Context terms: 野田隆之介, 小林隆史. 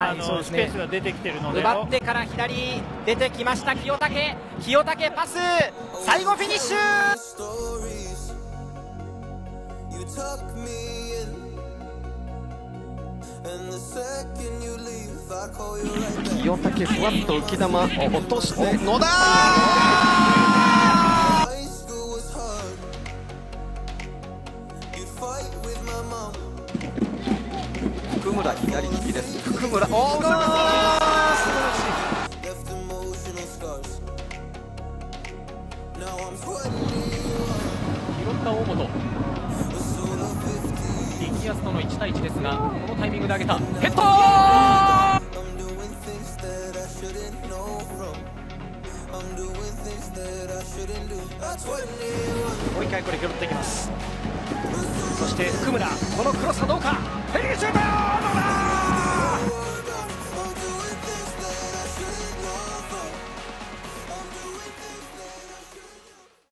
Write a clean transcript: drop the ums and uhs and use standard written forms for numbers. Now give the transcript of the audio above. スペースが出てきてるので、奪ってから左出てきました清武。清武パス、最後フィニッシュ。清武ふわっと浮き球を落として野田。福村左利きです。福村、おお、素晴らしい。拾った大本。力圧との1対1ですが、このタイミングで上げた。ヘッド。